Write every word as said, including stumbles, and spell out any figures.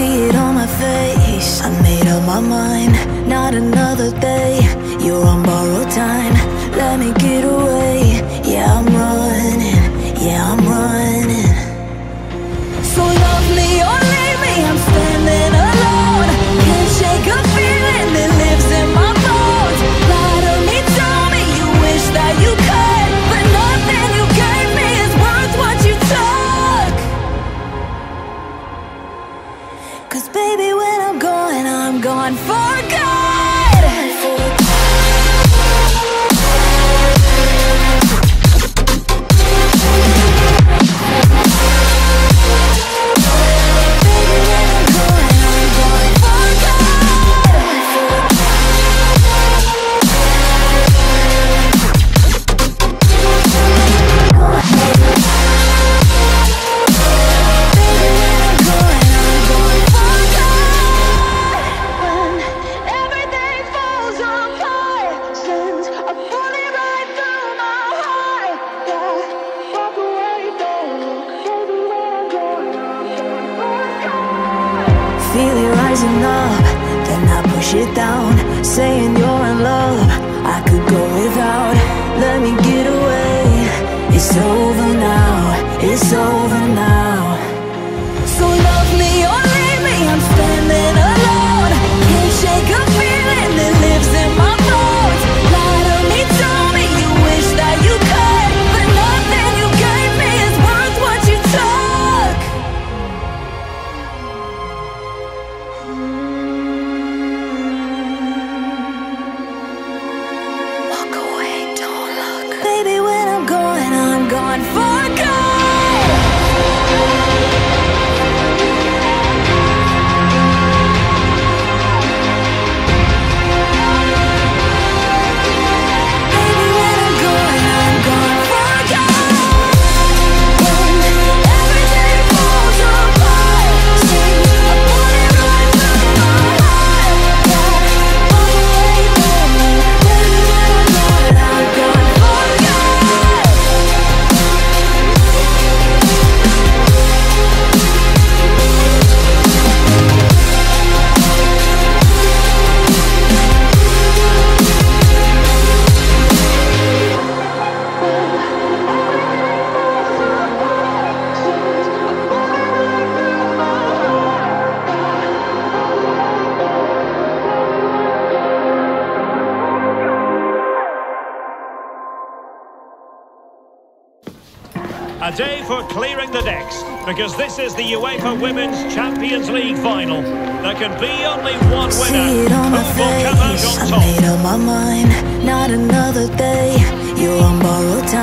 see it on my face. I made up my mind, not another day. You're on borrowed time, let me get away. Yeah, I'm running, yeah, I'm running. So love me or leave me, I'm standing alone. Can't shake a feeling that lives in my bones. Lie to me, tell me you wish that you could, but nothing you gave me is worth what you took. Cause baby, when I'm gone, I'm gone for good. Feel it rising up, then I push it down, saying you're in love, I could go without. Let me get away, it's over now, it's over now. So love me or leave me, I'm standing alone. Can't shake a feeling that lives in my bones. Lie to me, tell me you wish that you could, but nothing you gave me is worth what you took. Gone for a day for clearing the decks, because this is the UEFA Women's Champions League final. There can be only one winner. See it on my face. I made up my mind, not another day. You're on borrowed time.